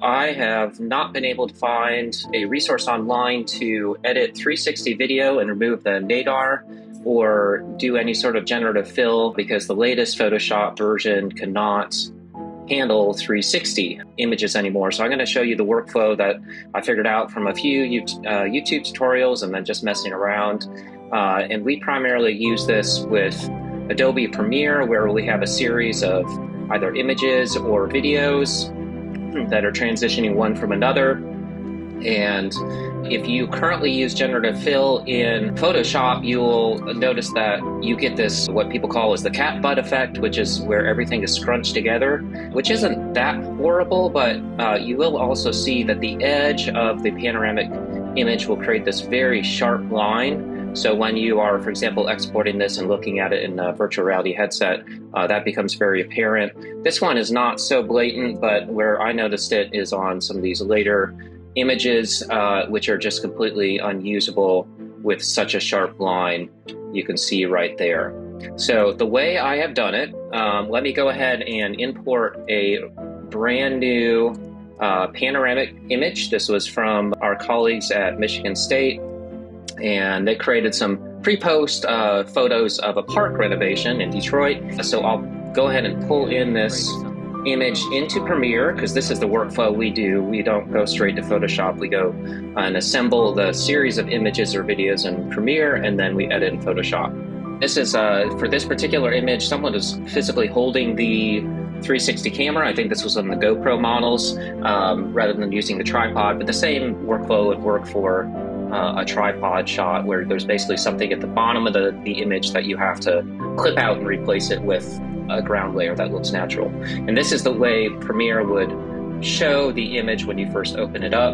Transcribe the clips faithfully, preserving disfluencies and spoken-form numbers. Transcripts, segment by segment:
I have not been able to find a resource online to edit three sixty video and remove the nadar or do any sort of generative fill because the latest Photoshop version cannot handle three sixty images anymore. So I'm going to show you the workflow that I figured out from a few YouTube, uh, YouTube tutorials and then just messing around. Uh, and we primarily use this with Adobe Premiere, where we have a series of either images or videos that are transitioning one from another. And if you currently use generative fill in Photoshop, you'll notice that you get this, what people call is the cat butt effect, which is where everything is scrunched together, which isn't that horrible, but uh, you will also see that the edge of the panoramic image will create this very sharp line. So when you are, for example, exporting this and looking at it in a virtual reality headset, uh, that becomes very apparent. This one is not so blatant, but where I noticed it is on some of these later images, uh, which are just completely unusable with such a sharp line you can see right there. So the way I have done it, um, let me go ahead and import a brand new uh, panoramic image. This was from our colleagues at Michigan State. And they created some pre-post uh, photos of a park renovation in Detroit. So I'll go ahead and pull in this image into Premiere, because this is the workflow we do. We don't go straight to Photoshop. We go and assemble the series of images or videos in Premiere, and then we edit in Photoshop. This is, uh, for this particular image, someone is physically holding the three sixty camera. I think this was on the GoPro models, um, rather than using the tripod, but the same workflow would work for Uh, a tripod shot, where there's basically something at the bottom of the, the image that you have to clip out and replace it with a ground layer that looks natural. And this is the way Premiere would show the image when you first open it up.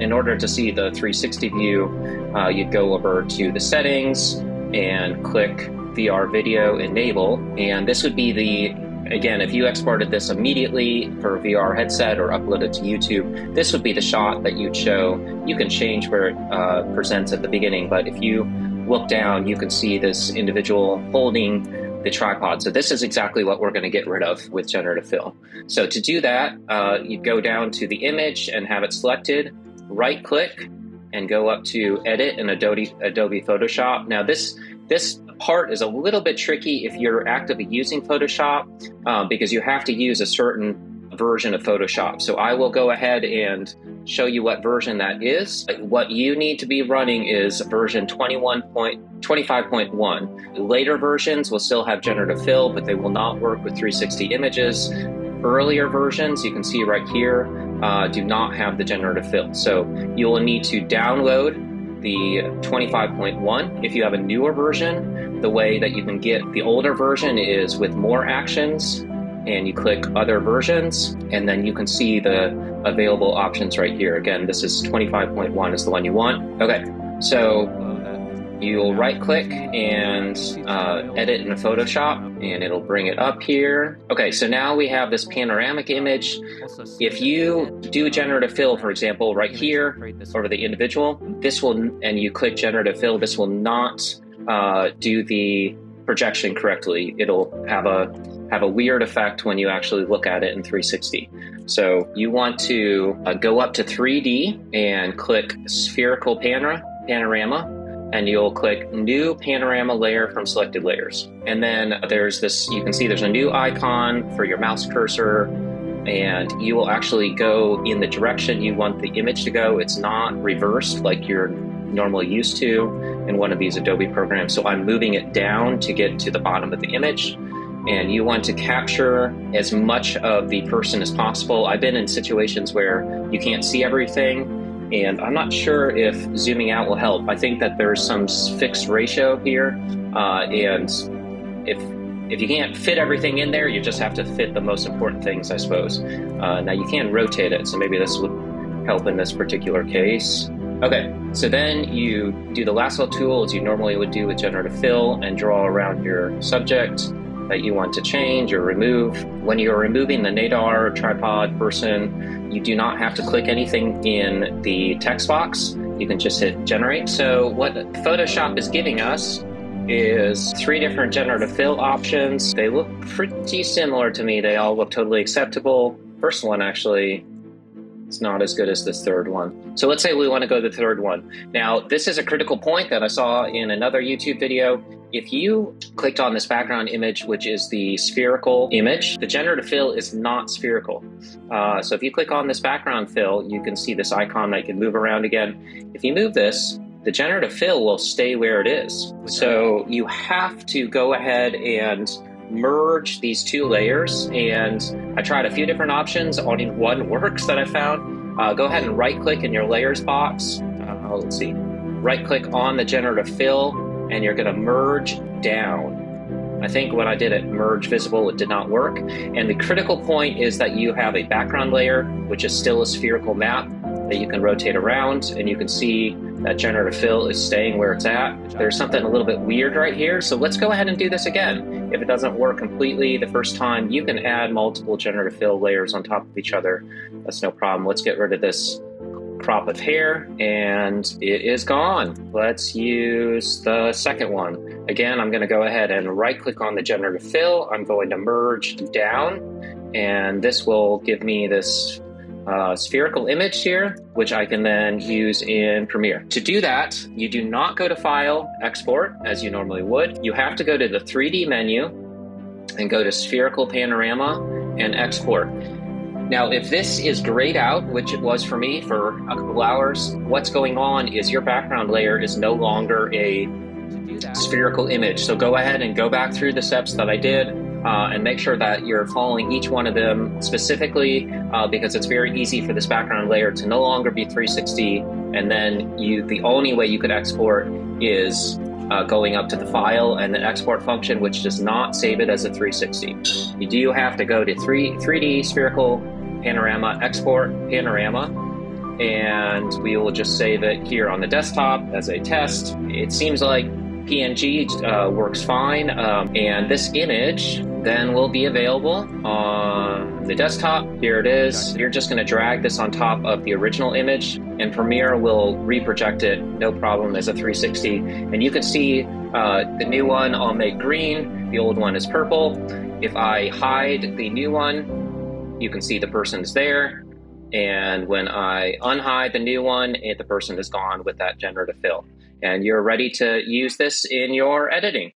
In order to see the three sixty view, uh, you'd go over to the settings and click V R video enable. And this would be the Again, if you exported this immediately for a V R headset or uploaded to YouTube, this would be the shot that you'd show. You can change where it uh, presents at the beginning, but if you look down, you can see this individual holding the tripod. So this is exactly what we're going to get rid of with generative fill. So to do that, uh, you go down to the image and have it selected, right-click, and go up to Edit in Adobe, Adobe Photoshop. Now this, this part is a little bit tricky if you're actively using Photoshop, uh, because you have to use a certain version of Photoshop. So I will go ahead and show you what version that is. What you need to be running is version twenty-one point twenty-five point one. Later versions will still have generative fill, but they will not work with three sixty images. Earlier versions, you can see right here, uh, do not have the generative fill. So you will need to download the twenty-five point one. If you have a newer version, the way that you can get the older version is with more actions, and you click other versions, and then you can see the available options right here. Again, this is twenty-five point one is the one you want. Okay, so you'll right click and uh, edit in Photoshop, and it'll bring it up here. Okay, so now we have this panoramic image. If you do generative fill, for example, right here over the individual, this will, and you click generative fill, this will not uh, do the projection correctly. It'll have a, have a weird effect when you actually look at it in three sixty. So you want to uh, go up to three D and click spherical panora, panorama, and you'll click new panorama layer from selected layers. And then there's this, you can see there's a new icon for your mouse cursor, and you will actually go in the direction you want the image to go. It's not reversed like you're normally used to in one of these Adobe programs. So I'm moving it down to get to the bottom of the image. And you want to capture as much of the person as possible. I've been in situations where you can't see everything, and I'm not sure if zooming out will help. I think that there's some fixed ratio here, uh, and if if you can't fit everything in there, you just have to fit the most important things, I suppose. Uh, now you can rotate it, so maybe this would help in this particular case. Okay, so then you do the lasso tool as you normally would do with generative fill, and draw around your subject that you want to change or remove. When you're removing the nadar, tripod, person, you do not have to click anything in the text box. You can just hit generate. So what Photoshop is giving us is three different generative fill options. They look pretty similar to me. They all look totally acceptable. First one actually It's not as good as this third one. So let's say we want to go to the third one. Now, this is a critical point that I saw in another YouTube video. If you clicked on this background image, which is the spherical image, the generative fill is not spherical. Uh, so if you click on this background fill, you can see this icon that you can move around again. If you move this, the generative fill will stay where it is. So you have to go ahead and merge these two layers, and I tried a few different options. Only one works that I found. Uh, go ahead and right click in your layers box. Uh, let's see, right click on the generative fill, and you're gonna merge down. I think when I did it, merge visible, it did not work. And the critical point is that you have a background layer, which is still a spherical map that you can rotate around, and you can see that generative fill is staying where it's at. There's something a little bit weird right here, so let's go ahead and do this again. If it doesn't work completely the first time, you can add multiple generative fill layers on top of each other. That's no problem. Let's get rid of this crop of hair, and it is gone. Let's use the second one. Again, I'm gonna go ahead and right-click on the generative fill. I'm going to merge down, and this will give me this Uh, spherical image here, which I can then use in Premiere. To do that, you do not go to File, Export, as you normally would. You have to go to the three D menu and go to Spherical Panorama and Export. Now, if this is grayed out, which it was for me for a couple hours, what's going on is your background layer is no longer a spherical image. So go ahead and go back through the steps that I did. Uh, and make sure that you're following each one of them specifically, uh, because it's very easy for this background layer to no longer be three sixty, and then you the only way you could export is uh, going up to the file and the export function, which does not save it as a three sixty. You do have to go to three, three D spherical panorama, export panorama, and we will just save it here on the desktop as a test. It seems like P N G uh, works fine, um, and this image then will be available on the desktop. Here it is. You're just gonna drag this on top of the original image, and Premiere will reproject it, no problem, as a three sixty. And you can see uh, the new one I'll make green, the old one is purple. If I hide the new one, you can see the person's there. And when I unhide the new one, it, the person is gone with that generative fill. And you're ready to use this in your editing.